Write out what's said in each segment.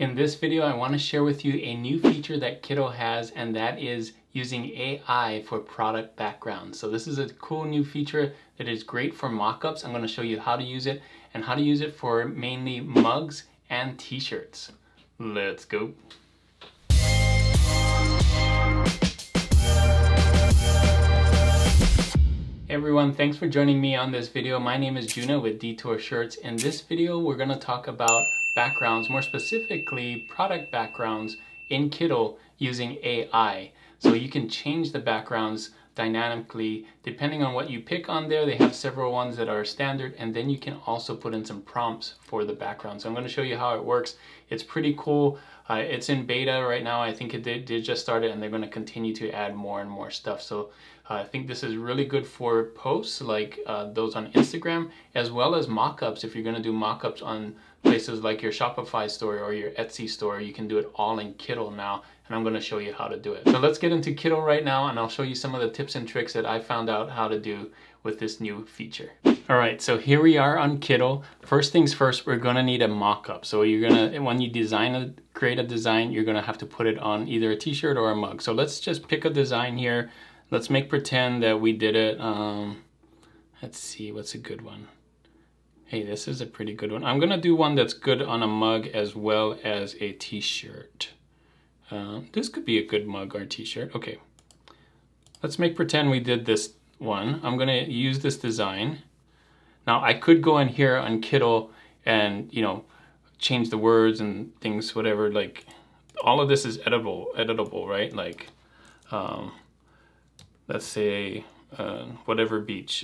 In this video, I want to share with you a new feature that Kittl has, and that is using AI for product backgrounds. So this is a cool new feature that is great for mock-ups. I'm going to show you how to use it and how to use it for mainly mugs and t-shirts. Let's go. Hey everyone, thanks for joining me on this video. My name is Juno with Detour Shirts. In this video, we're going to talk about backgrounds, more specifically product backgrounds in Kittl using AI. So you can change the backgrounds dynamically depending on what you pick on there. They have several ones that are standard, and then you can also put in some prompts for the background. So I'm going to show you how it works. It's pretty cool. It's in beta right now. I think it did just start it, and they're going to continue to add more and more stuff. So I think this is really good for posts like those on Instagram, as well as mock-ups. If you're going to do mock-ups on places like your Shopify store or your Etsy store, you can do it all in Kittl now, and I'm going to show you how to do it. So let's get into Kittl right now, and I'll show you some of the tips and tricks that I found out how to do with this new feature. All right, so here we are on Kittl. First things first, we're gonna need a mock-up. So you're gonna, when you create a design, you're gonna have to put it on either a t-shirt or a mug. So let's just pick a design here. Let's pretend that we did it. Let's see, what's a good one? Hey, this is a pretty good one. I'm gonna do one that's good on a mug as well as a t-shirt. This could be a good mug or t-shirt, okay. Let's pretend we did this one. I'm gonna use this design. Now I could go in here on Kittl and, you know, change the words and things, whatever, like all of this is editable, right? Like, let's say whatever beach,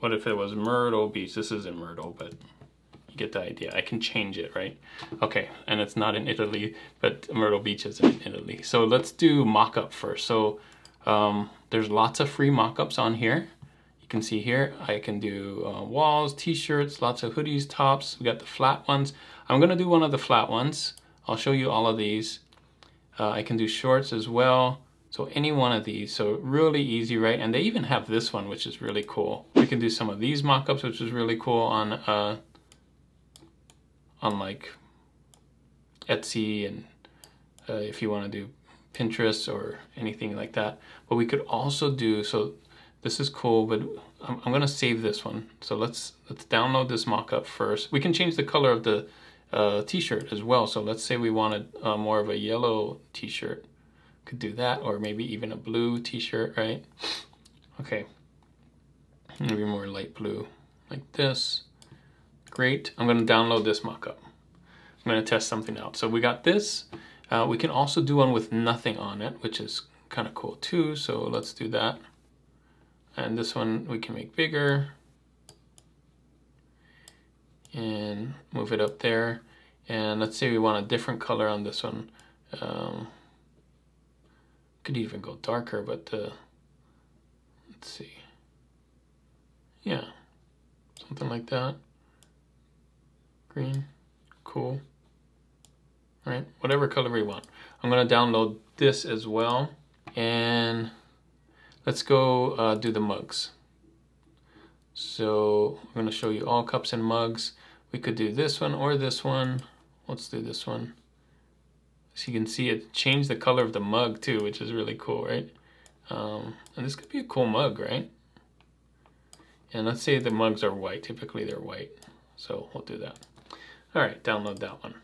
what if it was Myrtle Beach? This isn't Myrtle, but you get the idea. I can change it, right? Okay, and it's not in Italy, but Myrtle Beach is in Italy. So let's do mock-up first. So there's lots of free mock-ups on here. You can see here, I can do walls, t-shirts, lots of hoodies, tops. We got the flat ones. I'm gonna do one of the flat ones. I'll show you all of these. I can do shorts as well. So any one of these, so really easy, right? And they even have this one, which is really cool. We can do some of these mock-ups, which is really cool on like Etsy, and if you wanna do Pinterest or anything like that. But we could also do, so this is cool, but I'm gonna save this one. So let's download this mock-up first. We can change the color of the t-shirt as well. So let's say we wanted more of a yellow t-shirt. Could do that, or maybe even a blue t-shirt, right? Okay, maybe more light blue, like this. Great, I'm gonna download this mock-up. I'm gonna test something out. So we got this. We can also do one with nothing on it, which is kind of cool too, so let's do that. And this one we can make bigger and move it up there. And let's say we want a different color on this one. Could even go darker, but let's see. Yeah, something like that. Green, cool. All right, whatever color we want. I'm gonna download this as well, and let's go do the mugs. So I'm gonna show you all cups and mugs. We could do this one or this one. Let's do this one. So you can see it changed the color of the mug too, which is really cool, right? And this could be a cool mug, right? And let's say the mugs are white. Typically they're white, so we'll do that. All right, download that one.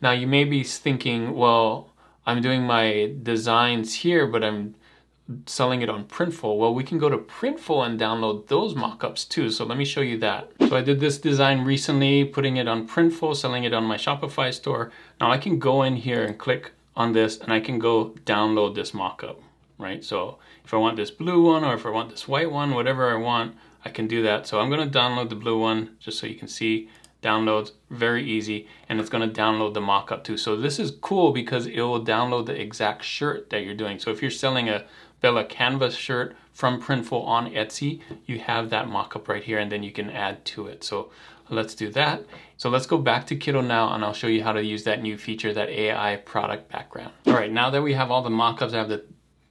Now you may be thinking, well, I'm doing my designs here, but I'm selling it on Printful. Well, we can go to Printful and download those mock-ups too, so let me show you that. So I did this design recently, putting it on Printful, selling it on my Shopify store. Now I can go in here and click on this, and I can go download this mock-up, right? So if I want this blue one, or if I want this white one, whatever I want, I can do that. So I'm gonna download the blue one, just so you can see. Downloads, very easy, and it's gonna download the mock-up too. So this is cool because it will download the exact shirt that you're doing. So if you're selling a Bella canvas shirt from Printful on Etsy, you have that mock-up right here, and then you can add to it. So let's do that. So let's go back to Kittl now, and I'll show you how to use that new feature, that AI product background. All right, now that we have all the mock-ups, I have the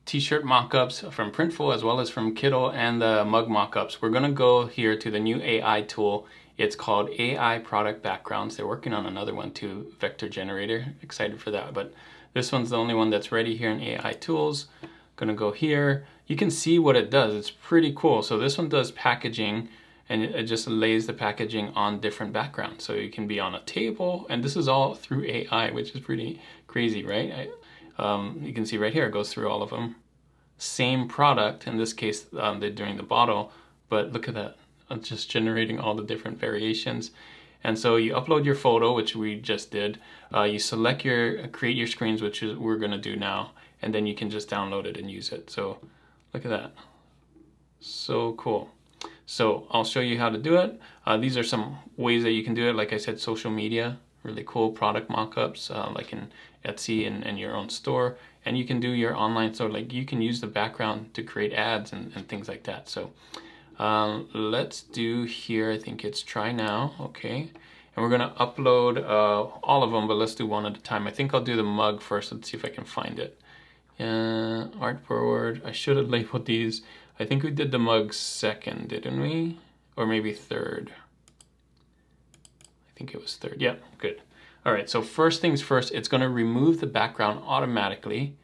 t-shirt mock-ups from Printful as well as from Kittl and the mug mock-ups, we're gonna go here to the new AI tool It's called AI Product Backgrounds. They're working on another one too, Vector Generator. Excited for that, but this one's the only one that's ready here in AI Tools. Gonna go here. You can see what it does. It's pretty cool. So this one does packaging, and it just lays the packaging on different backgrounds. So it can be on a table, and this is all through AI, which is pretty crazy, right? You can see right here, it goes through all of them. Same product, in this case, they're doing the bottle, but look at that. It's just generating all the different variations. And so you upload your photo, which we just did. You select your, create your screens, which is we're gonna do now, and then you can just download it and use it. So look at that, so cool. So I'll show you how to do it. These are some ways that you can do it. Like I said, social media, really cool product mockups, like in Etsy and your own store. And you can do your online store, like you can use the background to create ads and things like that. So let's do here, I think it's try now, okay. And we're gonna upload all of them, but let's do one at a time. I think I'll do the mug first, let's see if I can find it. Art forward, I should have labeled these. I think we did the mug second, didn't we? Or maybe third. I think it was third, yeah, good. All right, so first things first, it's gonna remove the background automatically.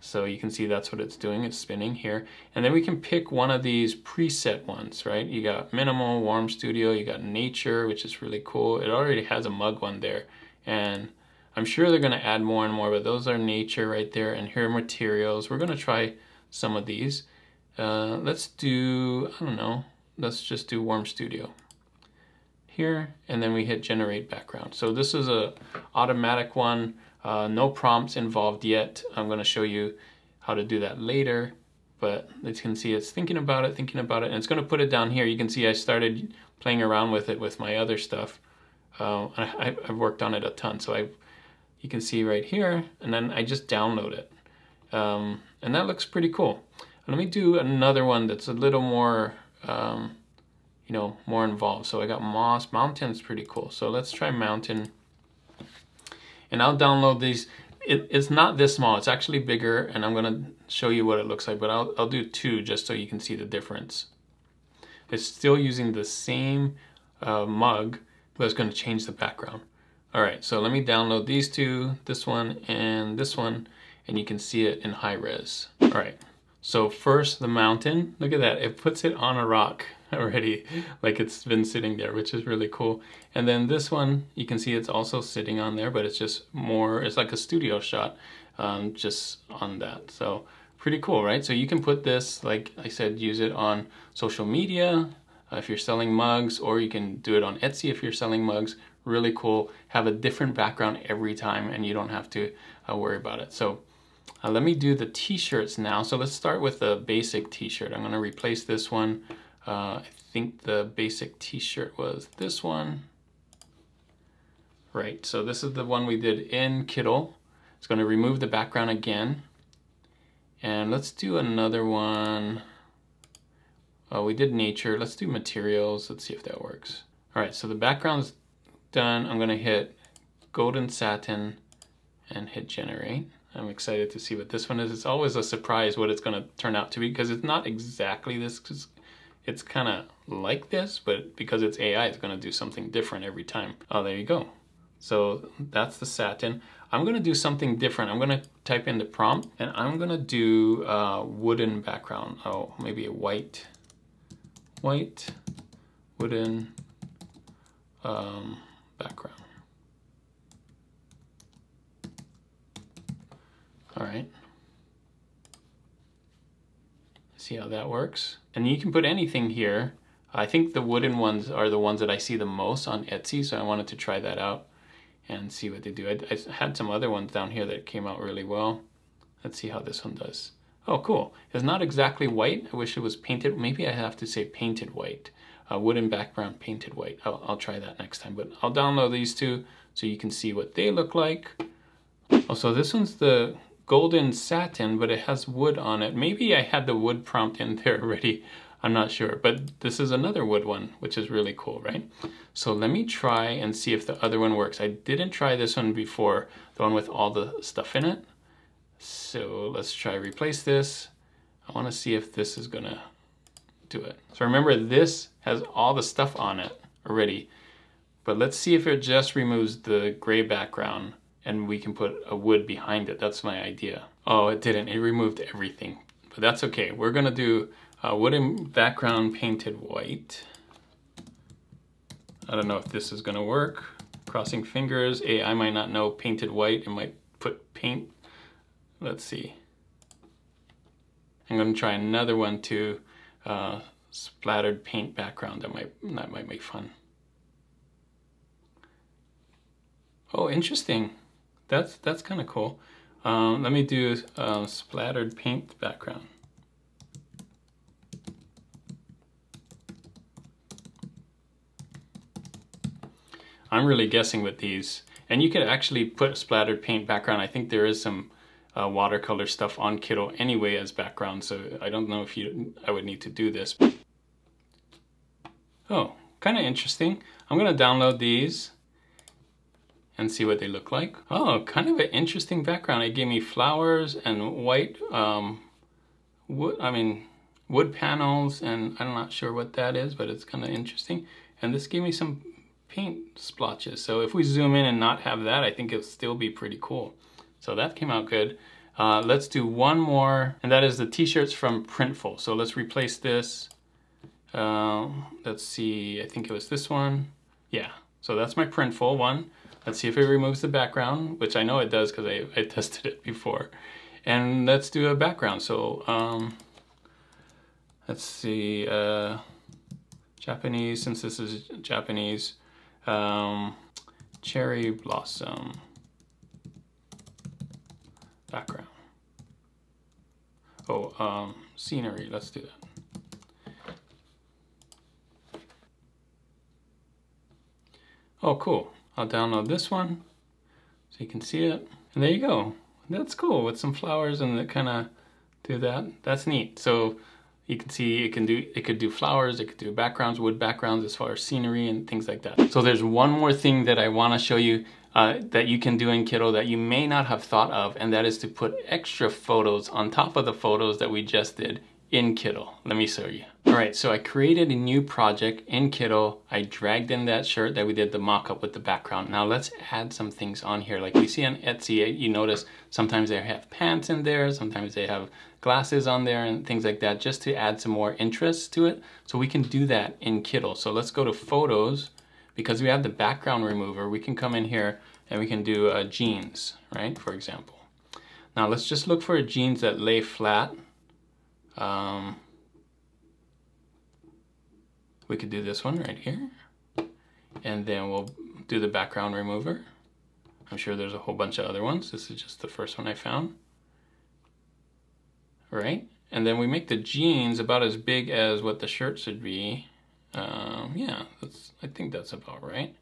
So you can see that's what it's doing, it's spinning here. And then we can pick one of these preset ones, right? You got minimal, warm studio, you got nature, which is really cool. It already has a mug one there. And I'm sure they're gonna add more and more, but those are nature right there. And here are materials. We're gonna try some of these. Let's do, I don't know, let's just do warm studio here. And then we hit generate background. So this is a automatic one. No prompts involved yet. I'm gonna show you how to do that later, but you can see it's thinking about it, and it's gonna put it down here. You can see I started playing around with it with my other stuff. I've worked on it a ton, so you can see right here, and then I just download it. And that looks pretty cool. Let me do another one that's a little more, you know, more involved. So I got moss, mountain's pretty cool. So let's try mountain. And I'll download these. It's not this small, it's actually bigger, and I'm gonna show you what it looks like, but I'll do two just so you can see the difference. It's still using the same mug, but it's gonna change the background. All right, so let me download these two, this one, and you can see it in high res. All right, so first the mountain, look at that, it puts it on a rock already, like it's been sitting there, which is really cool. And then this one, you can see it's also sitting on there, but it's just more, it's like a studio shot, just on that. So pretty cool, right? So you can put this, like I said, use it on social media, if you're selling mugs, or you can do it on Etsy if you're selling mugs. Really cool, have a different background every time, and you don't have to worry about it. So let me do the t-shirts now. So let's start with the basic t-shirt. I'm gonna replace this one. I think the basic t-shirt was this one. Right, so this is the one we did in Kittl. It's gonna remove the background again. And let's do another one. Oh, we did nature, let's do materials. Let's see if that works. All right, so the background's done. I'm gonna hit golden satin and hit generate. I'm excited to see what this one is. It's always a surprise what it's gonna turn out to be, because it's not exactly this, because it's kind of like this, but because it's AI, it's gonna do something different every time. Oh, there you go. So that's the satin. I'm gonna do something different. I'm gonna type in the prompt, and I'm gonna do a wooden background. Oh, maybe a white wooden background. All right. See how that works. And you can put anything here. I think the wooden ones are the ones that I see the most on Etsy, so I wanted to try that out and see what they do. I had some other ones down here that came out really well. Let's see how this one does. Oh, cool. It's not exactly white. I wish it was painted. Maybe I have to say painted white. Wooden background, painted white. I'll try that next time, but I'll download these two so you can see what they look like. Oh, so this one's the golden satin, but it has wood on it. Maybe I had the wood prompt in there already. I'm not sure, but this is another wood one, which is really cool, right? So let me try and see if the other one works. I didn't try this one before, the one with all the stuff in it. So let's try replace this. I wanna see if this is gonna do it. So remember, this has all the stuff on it. already. But let's see if it just removes the gray background and we can put a wood behind it. That's my idea. Oh, it didn't. It removed everything. But that's okay. We're going to do a wooden background painted white. I don't know if this is going to work. Crossing fingers. Hey, I might not know painted white. It might put paint. Let's see. I'm going to try another one too. Splattered paint background. That might make fun. Oh, interesting. That's kind of cool. Let me do splattered paint background. I'm really guessing with these. And you could actually put splattered paint background. I think there is some watercolor stuff on Kittl anyway as background, so I don't know if I would need to do this. Oh, kind of interesting. I'm gonna download these and see what they look like. Oh, kind of an interesting background. It gave me flowers and white wood panels, and I'm not sure what that is, but it's kind of interesting. And this gave me some paint splotches. So if we zoom in and not have that, I think it'll still be pretty cool. So that came out good. Let's do one more, and that is the t-shirts from Printful. So let's replace this. Let's see, I think it was this one. Yeah, so that's my Printful one. Let's see if it removes the background, which I know it does because I tested it before. And let's do a background. So let's see, Japanese, since this is Japanese, cherry blossom background. Oh, scenery, let's do that. Oh, cool. I'll download this one so you can see it. And there you go. That's cool with some flowers and that kind of do that. That's neat. So you can see it could do flowers, it could do backgrounds, wood backgrounds as far as scenery and things like that. So there's one more thing that I want to show you that you can do in Kittl that you may not have thought of, and that is to put extra photos on top of the photos that we just did in Kittl. Let me show you. All right, so I created a new project in Kittl. I dragged in that shirt that we did the mock-up with the background. Now let's add some things on here. Like we see on Etsy, you notice sometimes they have pants in there, sometimes they have glasses on there and things like that, just to add some more interest to it. So we can do that in Kittl. So let's go to photos. Because we have the background remover, we can come in here and we can do jeans, right, for example. Now let's just look for jeans that lay flat. We could do this one right here, and then we'll do the background remover. I'm sure there's a whole bunch of other ones. This is just the first one I found. Right, and then we make the jeans about as big as what the shirt should be. Yeah, I think that's about right.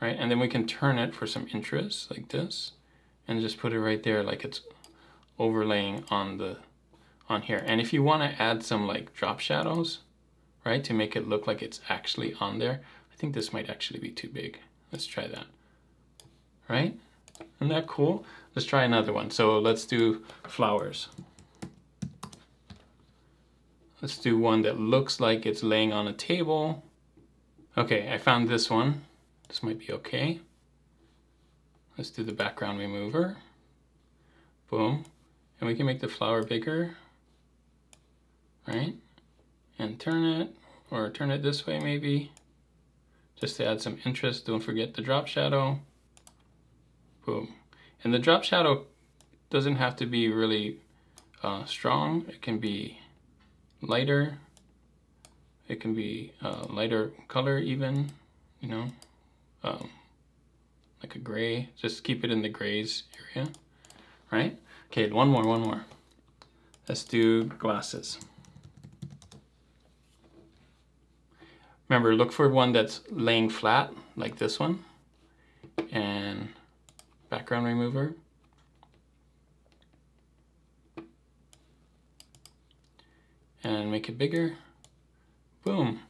Right, and then we can turn it for some interest like this, and just put it right there like it's overlaying on the here. And if you want to add some like drop shadows, right, to make it look like it's actually on there. I think this might actually be too big. Let's try that. Right? Isn't that cool? Let's try another one. So let's do flowers. Let's do one that looks like it's laying on a table. Okay, I found this one. This might be okay. Let's do the background remover. Boom. And we can make the flower bigger. Right, and turn it, or turn it this way maybe, just to add some interest. Don't forget the drop shadow. Boom. And the drop shadow doesn't have to be really strong. It can be lighter. It can be lighter color even, you know, like a gray. Just keep it in the grays area, right? Okay, one more. Let's do glasses. Remember, look for one that's laying flat, like this one, and background remover. And make it bigger. Boom.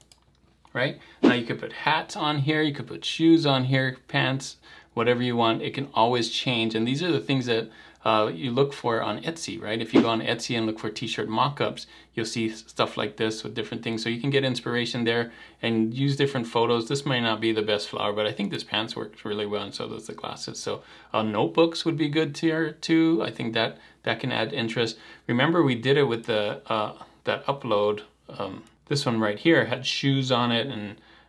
Right? Now you could put hats on here, you could put shoes on here, pants, whatever you want. It can always change. And these are the things that you look for on Etsy, right? If you go on Etsy and look for t-shirt mock-ups, you'll see stuff like this with different things. So you can get inspiration there and use different photos. This might not be the best flower, but I think this pants works really well, and so does the glasses. So notebooks would be good here too. I think that can add interest. Remember, we did it with the that upload. This one right here had shoes on it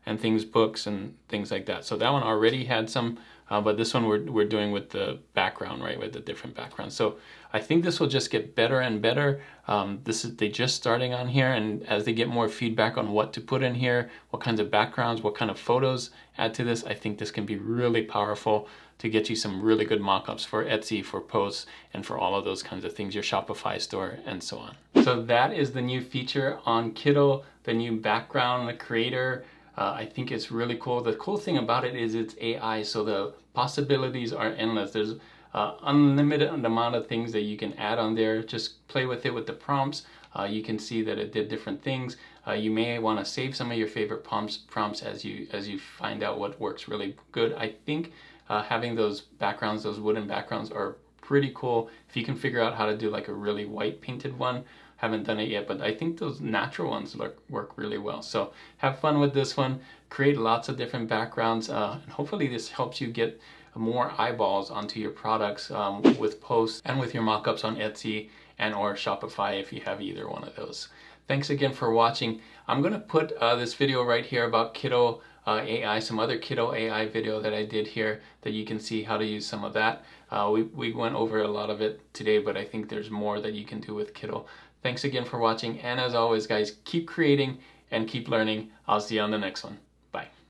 and things, books and things like that. So that one already had some, but this one we're doing with the background, right, with the different backgrounds. So I think this will just get better and better. They're just starting on here, and as they get more feedback on what to put in here, what kinds of backgrounds, what kind of photos add to this, I think this can be really powerful to get you some really good mock-ups for Etsy, for posts, and for all of those kinds of things, your Shopify store and so on. So that is the new feature on Kittl, the new background, the creator. I think it's really cool. The cool thing about it is it's AI, so the possibilities are endless. There's unlimited amount of things that you can add on there. Just play with it with the prompts. You can see that it did different things. You may want to save some of your favorite prompts as you find out what works really good. I think having those backgrounds, those wooden backgrounds, are pretty cool. If you can figure out how to do like a really white painted one, haven't done it yet, but I think those natural ones work really well. So have fun with this one. Create lots of different backgrounds, and hopefully this helps you get more eyeballs onto your products with posts and with your mock-ups on Etsy and or Shopify if you have either one of those. Thanks again for watching. I'm going to put this video right here about Kittl AI, some other Kittl AI video that I did here that you can see how to use some of that. We went over a lot of it today, but I think there's more that you can do with Kittl. Thanks again for watching, and as always guys, keep creating and keep learning. I'll see you on the next one.